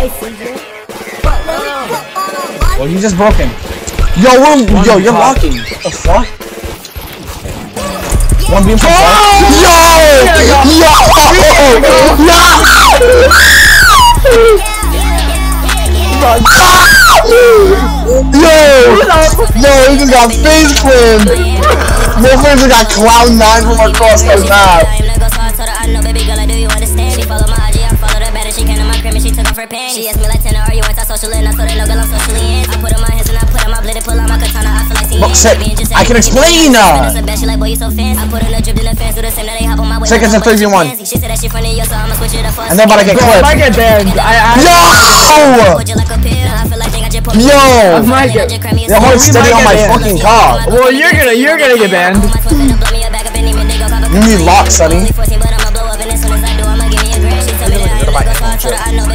I see you. But let me put on a lock. Well, you just broke him. Yo, you're locking. What the fuck? Yeah. One beam. Oh! Yo! Yo! Yo! Yo! He just got face crammed. This man just got cloud 9 from across the map. She asked me like tenor, are you anti-social? And I told her no girl, I'm socially in. I put on my hands and I put on my blade and pull out my katana. I feel like seeing you. I can explain now. She like, boy, you so fancy. I put on a drip to the fans, do the same that they hop on my way. Seconds and 31. She said that she funny, yo, so I'ma switch it up. And then about to get clipped. I might get banned. Yo! Yo! Your heart's steady on my fucking car. Well, you're gonna get banned. You need lock, Sonny.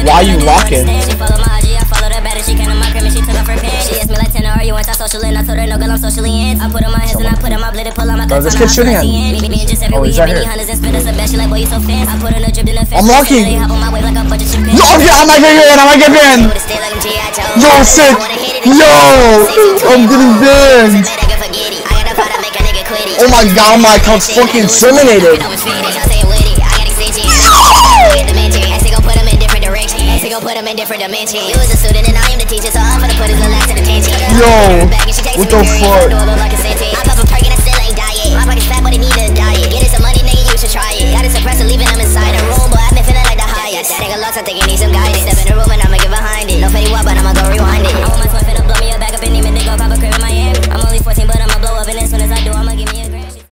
Why you locking? Bro, this kid's shooting at me. Oh, he's right here. I'm locking. Yo, okay, I might get banned. Yo, sick. Yo, I'm getting banned. Oh my god, my account's fucking terminated. Put him in different dimensions. He was a student and I am the teacher, so I'm gonna put his little ass in the kitchen. Yo, what the fuck?